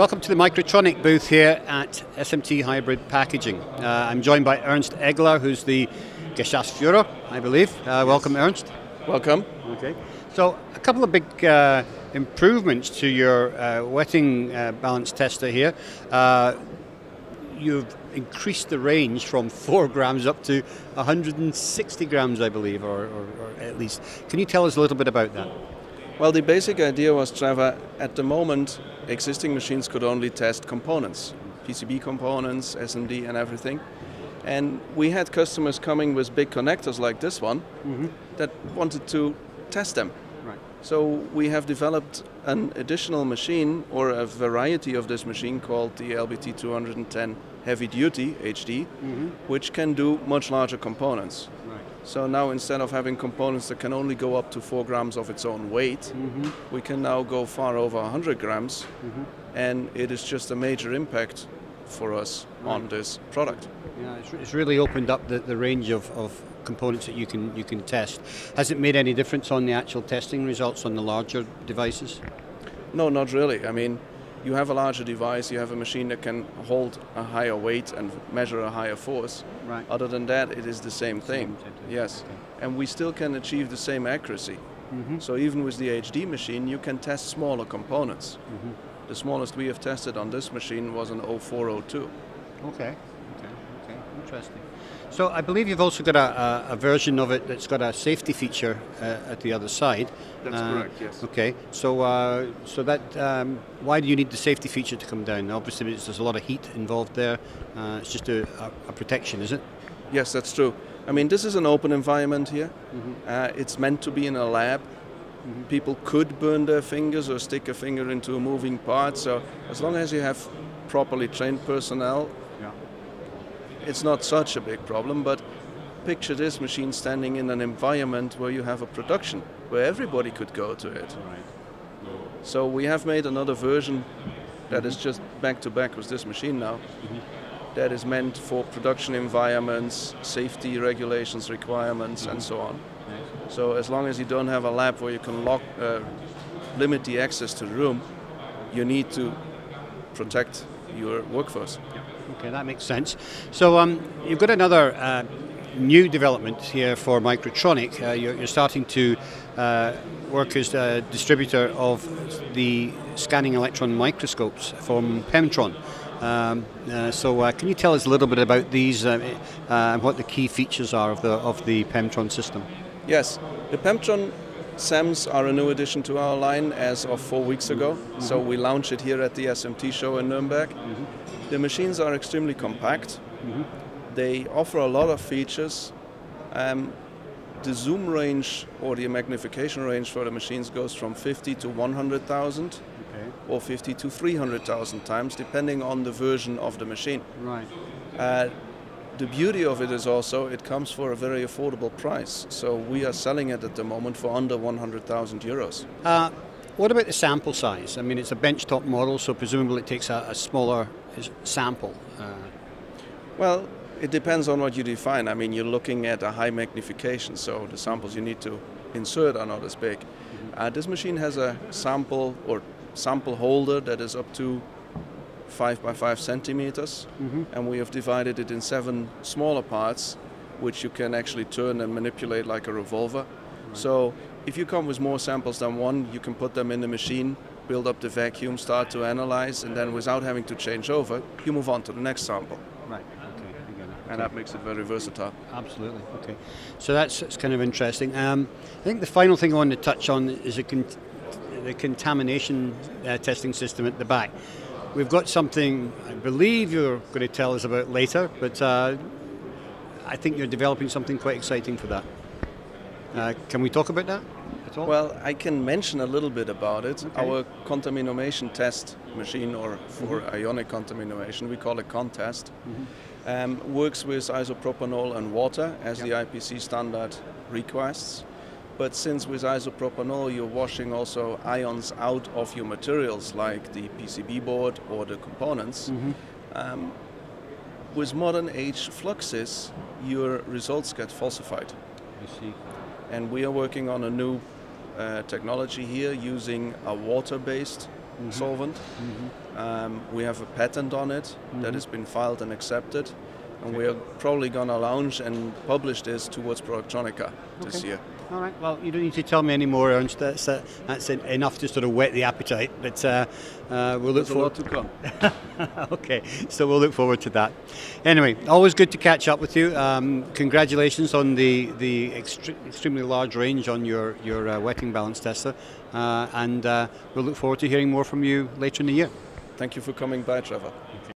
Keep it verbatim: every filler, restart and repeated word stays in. Welcome to the Microtronic booth here at S M T Hybrid Packaging. Uh, I'm joined by Ernst Eggeler, who's the Geschäftsführer, I believe. Uh, welcome, Ernst. Welcome. Okay. So a couple of big uh, improvements to your uh, wetting uh, balance tester here. Uh, you've increased the range from four grams up to one hundred sixty grams, I believe, or, or, or at least. Can you tell us a little bit about that? Well, the basic idea was, Trevor, at the moment, existing machines could only test components, P C B components, S M D and everything. And we had customers coming with big connectors like this one mm-hmm. that wanted to test them. Right. So we have developed an additional machine, or a variety of this machine, called the L B T two ten Heavy Duty H D, mm-hmm. which can do much larger components. So now, instead of having components that can only go up to four grams of its own weight, mm-hmm. we can now go far over one hundred grams, mm-hmm. and it is just a major impact for us right. on this product. Yeah, it's, it's really opened up the, the range of, of components that you can you can test. Has it made any difference on the actual testing results on the larger devices? No, not really. I mean, you have a larger device, you have a machine that can hold a higher weight and measure a higher force. Right. Other than that, it is the same thing. Same thing. Yes. Okay. And we still can achieve the same accuracy. Mm-hmm. So even with the H D machine, you can test smaller components. Mm-hmm. The smallest we have tested on this machine was an oh four oh two. Okay. Okay. Okay. Interesting. So I believe you've also got a, a, a version of it that's got a safety feature uh, at the other side. That's uh, correct, yes. Okay, so uh, so that um, why do you need the safety feature to come down? Obviously there's a lot of heat involved there, uh, it's just a, a, a protection, is it? Yes, that's true. I mean, this is an open environment here, mm-hmm. uh, it's meant to be in a lab. Mm-hmm. People could burn their fingers or stick a finger into a moving part, so as long as you have properly trained personnel, it's not such a big problem. But picture this machine standing in an environment where you have a production, where everybody could go to it. Right. So we have made another version that mm-hmm. is just back to back with this machine now, mm-hmm. that is meant for production environments, safety regulations, requirements, mm-hmm. and so on. Nice. So as long as you don't have a lab where you can lock, uh, limit the access to the room, you need to protect your workforce. Yep. Okay, that makes sense. So um, you've got another uh, new development here for Microtronic. Uh, you're, you're starting to uh, work as a distributor of the Scanning Electron Microscopes from Pemtron. Um, uh, so uh, can you tell us a little bit about these uh, uh, and what the key features are of the, of the Pemtron system? Yes, the Pemtron S E M S are a new addition to our line as of four weeks ago. Mm-hmm. So we launched it here at the S M T show in Nuremberg. Mm-hmm. The machines are extremely compact, mm-hmm. they offer a lot of features. Um, the zoom range, or the magnification range, for the machines goes from fifty to one hundred thousand, okay. or fifty to three hundred thousand times, depending on the version of the machine. Right. Uh, the beauty of it is also it comes for a very affordable price, so we are selling it at the moment for under one hundred thousand euros. Uh, what about the sample size? I mean, it's a benchtop model, so presumably it takes a, a smaller sample. Uh. Well, it depends on what you define. I mean, you're looking at a high magnification, so the samples you need to insert are not as big. Mm-hmm. uh, this machine has a sample or sample holder that is up to five by five centimeters, mm-hmm. and we have divided it in seven smaller parts, which you can actually turn and manipulate like a revolver. Right. So if you come with more samples than one, you can put them in the machine, build up the vacuum, start to analyze, and then without having to change over, you move on to the next sample. Right, okay, I get it. And that makes it very versatile. Absolutely, okay. So that's, that's kind of interesting. Um, I think the final thing I want to touch on is a con the contamination uh, testing system at the back. We've got something I believe you're going to tell us about later, but uh, I think you're developing something quite exciting for that. Uh, can we talk about that at all? Well, I can mention a little bit about it. Okay. Our contamination test machine, or for mm-hmm. ionic contamination, we call it CONTEST, mm-hmm. um, works with isopropanol and water as yep. the I P C standard requests. But since with isopropanol you're washing also ions out of your materials, like the P C B board or the components, mm-hmm. um, with modern age fluxes, your results get falsified. I see. And we are working on a new uh, technology here using a water-based mm-hmm. solvent. Mm-hmm. Um, we have a patent on it mm-hmm. that has been filed and accepted, and okay. we are probably going to launch and publish this towards Productronica this okay. year. All right, well, you don't need to tell me any more, Ernst. That's, uh, that's enough to sort of whet the appetite, but uh, uh, we'll look forward to come. Okay, so we'll look forward to that. Anyway, always good to catch up with you. Um, congratulations on the, the extre extremely large range on your, your uh, wetting balance tester, uh, and uh, we'll look forward to hearing more from you later in the year. Thank you for coming by, Trevor.